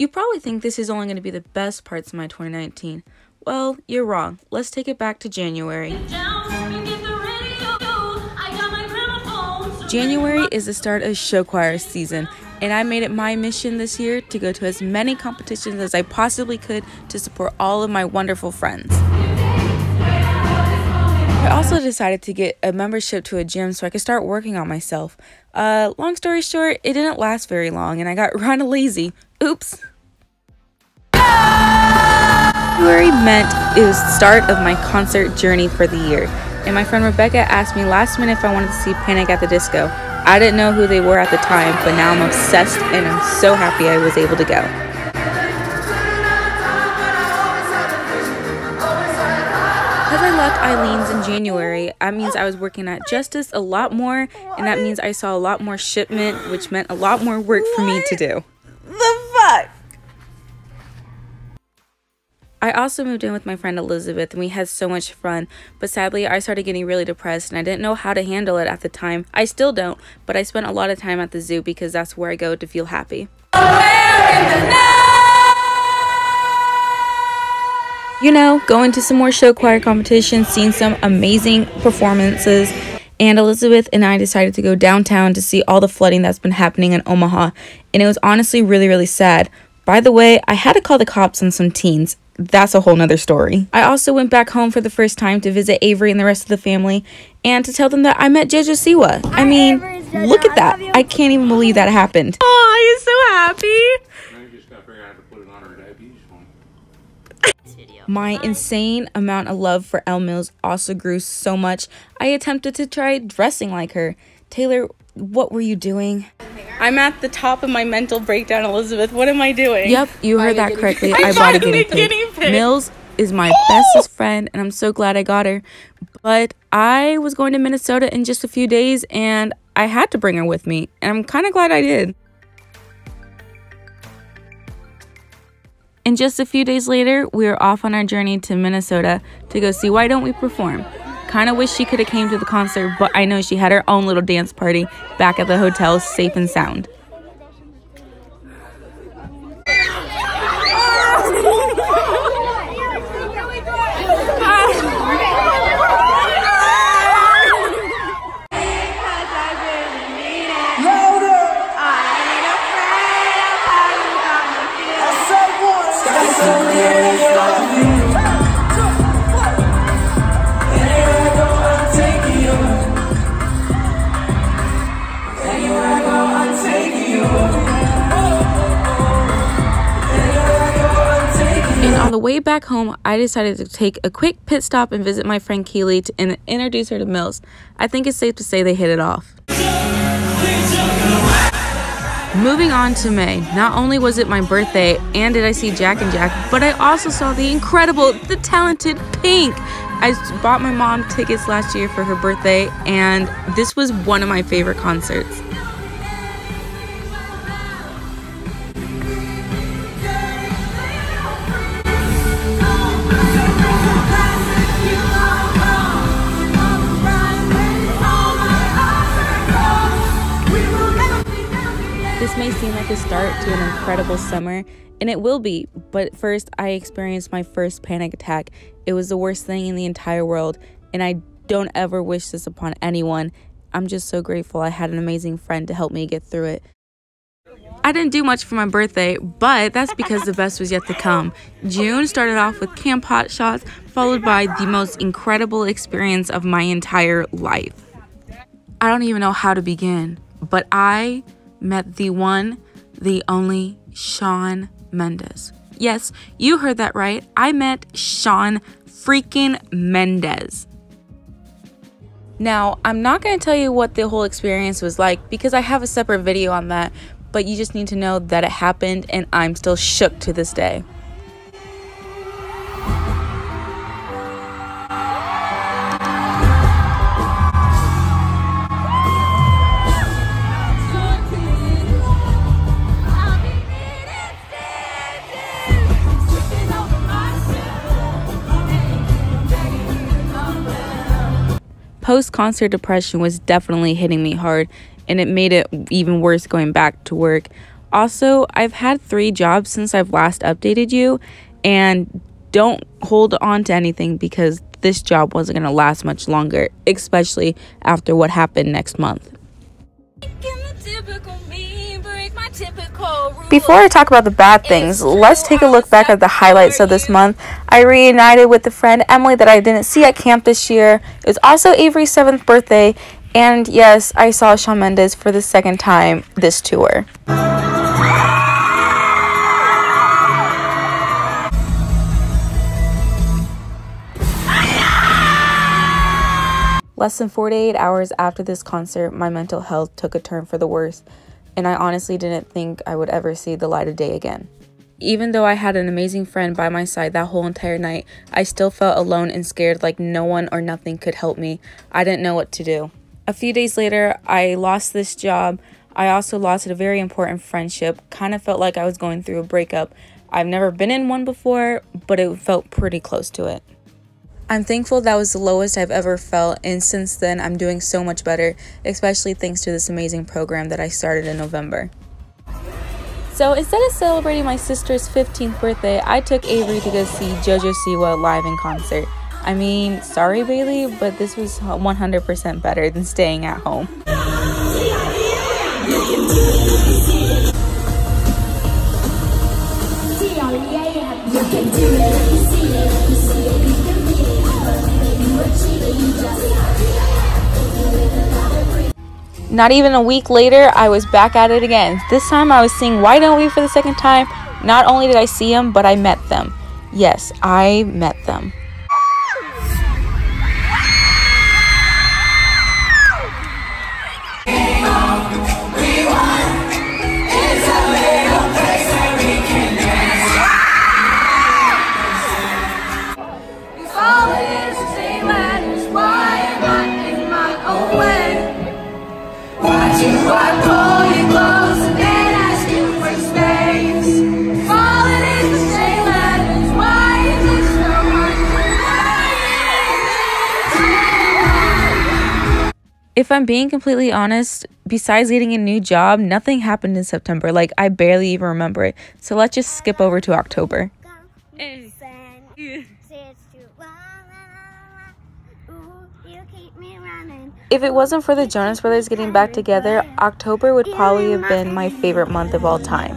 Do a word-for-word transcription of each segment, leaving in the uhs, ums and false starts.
You probably think this is only going to be the best parts of my twenty nineteen. Well, you're wrong. Let's take it back to January. January is the start of show choir season, and I made it my mission this year to go to as many competitions as I possibly could to support all of my wonderful friends. I also decided to get a membership to a gym so I could start working on myself. Uh, long story short, it didn't last very long and I got kinda lazy. Oops. February meant it was the start of my concert journey for the year, and my friend Rebecca asked me last minute if I wanted to see Panic at the Disco. I didn't know who they were at the time, but now I'm obsessed and I'm so happy I was able to go. As I left Eileen's in January, that means I was working at Justice a lot more, and that means I saw a lot more shipment, which meant a lot more work for me to do. The fuck? I also moved in with my friend Elizabeth, and we had so much fun, but sadly, I started getting really depressed, and I didn't know how to handle it at the time. I still don't, but I spent a lot of time at the zoo because that's where I go to feel happy. You know, going to some more show choir competitions, seeing some amazing performances, and Elizabeth and I decided to go downtown to see all the flooding that's been happening in Omaha, and it was honestly really, really sad. By the way, I had to call the cops on some teens. That's a whole nother story. I also went back home for the first time to visit Avery and the rest of the family and to tell them that I met JoJo Siwa. I mean, look at that. I can't even believe that happened. Oh, he's so happy. I just gotta figure out how to put it on her diabetes one. My insane amount of love for Elle Mills also grew so much, I attempted to try dressing like her. Taylor, what were you doing? I'm at the top of my mental breakdown, Elizabeth. What am I doing? Yep, you heard that correctly. I bought a guinea pig. Mills is my bestest friend, and I'm so glad I got her. But I was going to Minnesota in just a few days, and I had to bring her with me. And I'm kind of glad I did. And just a few days later, we were off on our journey to Minnesota to go see Why Don't We perform. Kind of wish she could have came to the concert, but I know she had her own little dance party back at the hotel, safe and sound. On the way back home, I decided to take a quick pit stop and visit my friend Keely to in introduce her to Mills. I think it's safe to say they hit it off. Moving on to May, not only was it my birthday and did I see Jack and Jack, but I also saw the incredible, the talented Pink. I bought my mom tickets last year for her birthday, and this was one of my favorite concerts. This may seem like a start to an incredible summer, and it will be, but first I experienced my first panic attack. It was the worst thing in the entire world, and I don't ever wish this upon anyone. I'm just so grateful I had an amazing friend to help me get through it. I didn't do much for my birthday, but that's because the best was yet to come. June started off with Camp Hot Shots, followed by the most incredible experience of my entire life. I don't even know how to begin, but I met the one, the only Shawn Mendes. Yes, you heard that right. I met Shawn freaking Mendes. Now, I'm not going to tell you what the whole experience was like because I have a separate video on that, but you just need to know that it happened and I'm still shook to this day. Post-concert depression was definitely hitting me hard, and it made it even worse going back to work. Also, I've had three jobs since I've last updated you, and don't hold on to anything because this job wasn't going to last much longer, especially after what happened next month. Before I talk about the bad things, let's take a look back at the highlights of this month. I reunited with a friend, Emily, that I didn't see at camp this year. It was also Avery's seventh birthday, and yes, I saw Shawn Mendes for the second time this tour. Less than forty-eight hours after this concert, my mental health took a turn for the worse, and I honestly didn't think I would ever see the light of day again. Even though I had an amazing friend by my side that whole entire night, I still felt alone and scared, like no one or nothing could help me. I didn't know what to do. A few days later, I lost this job. I also lost a very important friendship. Kind of felt like I was going through a breakup. I've never been in one before, but it felt pretty close to it. I'm thankful that was the lowest I've ever felt, and since then I'm doing so much better, especially thanks to this amazing program that I started in November. So instead of celebrating my sister's fifteenth birthday, I took Avery to go see JoJo Siwa live in concert. I mean, sorry Bailey, but this was one hundred percent better than staying at home. Not even a week later, I was back at it again. This time I was seeing Why Don't We for the second time. Not only did I see them, but I met them. Yes, I met them. If I'm being completely honest, besides getting a new job, nothing happened in September. Like, I barely even remember it. So let's just skip over to October. If it wasn't for the Jonas Brothers getting back together, October would probably have been my favorite month of all time.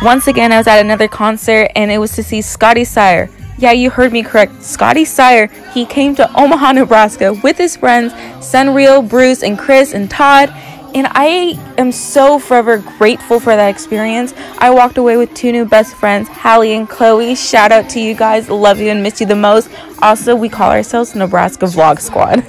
Once again, I was at another concert, and it was to see Scotty Sire. Yeah, you heard me correct. Scotty Sire. He came to Omaha, Nebraska with his friends, Sunreal, Bruce, and Chris, and Todd. And I am so forever grateful for that experience. I walked away with two new best friends, Hallie and Chloe. Shout out to you guys. Love you and miss you the most. Also, we call ourselves Nebraska Vlog Squad.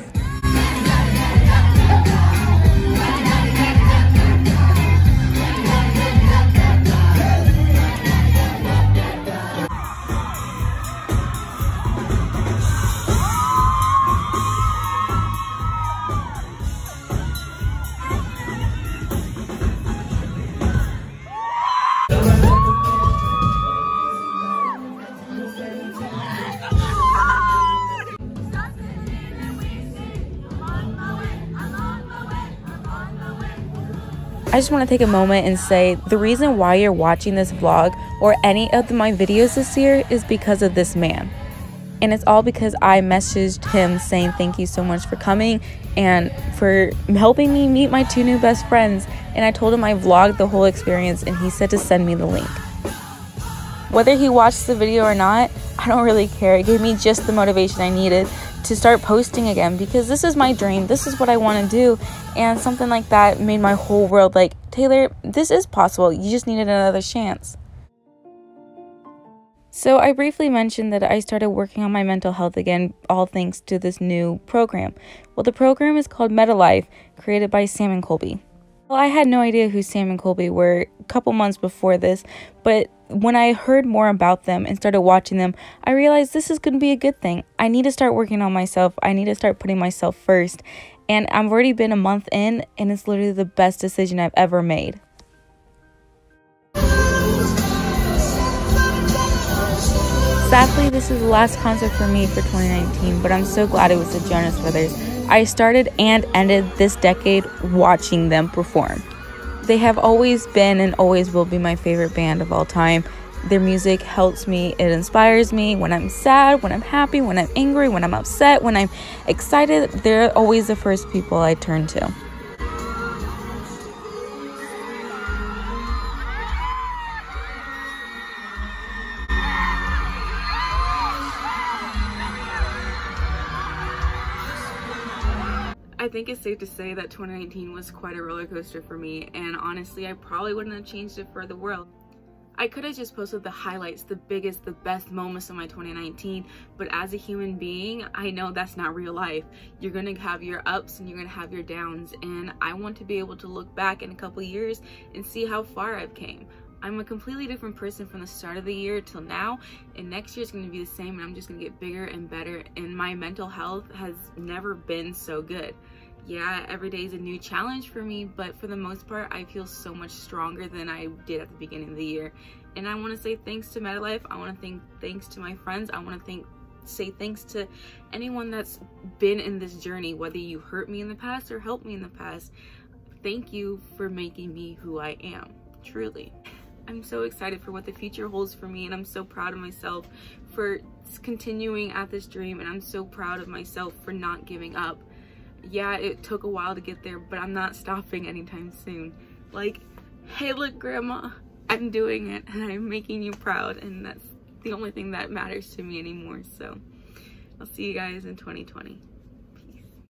I just want to take a moment and say the reason why you're watching this vlog or any of my videos this year is because of this man. And it's all because I messaged him saying thank you so much for coming and for helping me meet my two new best friends. And I told him I vlogged the whole experience, and he said to send me the link. Whether he watched the video or not, I don't really care. It gave me just the motivation I needed to start posting again, because this is my dream, this is what I want to do, and something like that made my whole world like, Taylor, this is possible, you just needed another chance. So I briefly mentioned that I started working on my mental health again, all thanks to this new program. Well, the program is called MetaLife, created by Sam and Colby. Well, I had no idea who Sam and Colby were a couple months before this, but when I heard more about them and started watching them, I realized this is going to be a good thing. I need to start working on myself. I need to start putting myself first. And I've already been a month in, and it's literally the best decision I've ever made. Sadly, this is the last concert for me for twenty nineteen, but I'm so glad it was the Jonas Brothers. I started and ended this decade watching them perform. They have always been and always will be my favorite band of all time. Their music helps me, it inspires me when I'm sad, when I'm happy, when I'm angry, when I'm upset, when I'm excited. They're always the first people I turn to. I think it's safe to say that twenty nineteen was quite a roller coaster for me, and honestly, I probably wouldn't have changed it for the world. I could have just posted the highlights, the biggest, the best moments of my twenty nineteen, but as a human being, I know that's not real life. You're gonna have your ups and you're gonna have your downs, and I want to be able to look back in a couple years and see how far I've came. I'm a completely different person from the start of the year till now, and next year's gonna be the same, and I'm just gonna get bigger and better, and my mental health has never been so good. Yeah, every day is a new challenge for me, but for the most part, I feel so much stronger than I did at the beginning of the year. And I want to say thanks to MetaLife. I want to thank thanks to my friends. I want to thank say thanks to anyone that's been in this journey, whether you hurt me in the past or helped me in the past. Thank you for making me who I am, truly. I'm so excited for what the future holds for me, and I'm so proud of myself for continuing at this dream, and I'm so proud of myself for not giving up. Yeah, it took a while to get there, but I'm not stopping anytime soon. Like, hey, look, Grandma, I'm doing it, and I'm making you proud, and that's the only thing that matters to me anymore. So I'll see you guys in twenty twenty.